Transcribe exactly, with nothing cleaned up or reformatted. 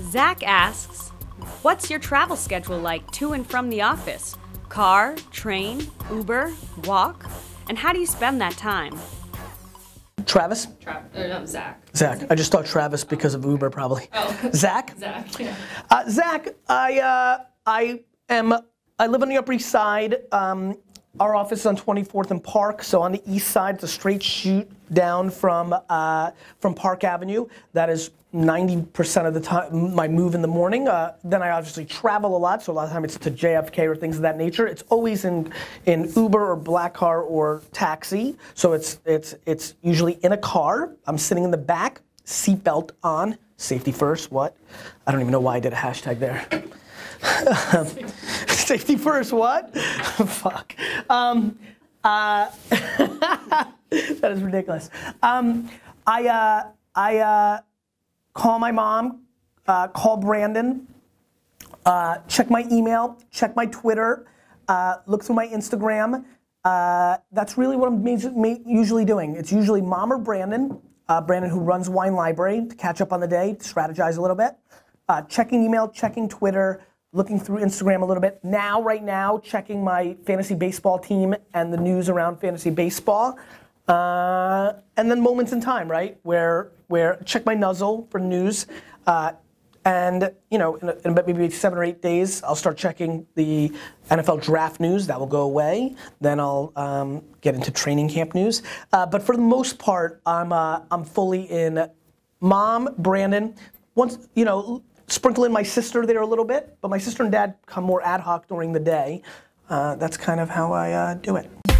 Zach asks, what's your travel schedule like to and from the office? Car, train, Uber, walk? And how do you spend that time? Travis? Tra or no, Zach. Zach. I just thought Travis because of Uber, probably. Oh. Zach? Zach, yeah. Uh, Zach, I, uh, I am, I live on the Upper East Side. Um, our office is on twenty-fourth and Park, so on the east side, it's a straight shoot down from, uh, from Park Avenue. That is ninety percent of the time my move in the morning. Uh, then I obviously travel a lot, so a lot of time it's to J F K or things of that nature. It's always in in Uber or black car or taxi. So it's it's it's usually in a car. I'm sitting in the back, seatbelt on, safety first. What? I don't even know why I did a hashtag there. Safety first. What? Fuck. Um, uh, that is ridiculous. Um, I uh, I. Uh, Call my mom, uh, call Brandon, uh, check my email, check my Twitter, uh, look through my Instagram. Uh, that's really what I'm usually doing. It's usually mom or Brandon, uh, Brandon who runs Wine Library, to catch up on the day, to strategize a little bit. Uh, checking email, checking Twitter, looking through Instagram a little bit. Now, right now, checking my fantasy baseball team and the news around fantasy baseball. Uh, and then moments in time, right, where where check my nuzzle for news, uh, and you know, in, a, in maybe seven or eight days, I'll start checking the N F L draft news. That will go away. Then I'll um, get into training camp news. Uh, but for the most part, I'm uh, I'm fully in mom, Brandon. Once you know, sprinkle in my sister there a little bit, but my sister and dad come more ad hoc during the day. Uh, that's kind of how I uh, do it.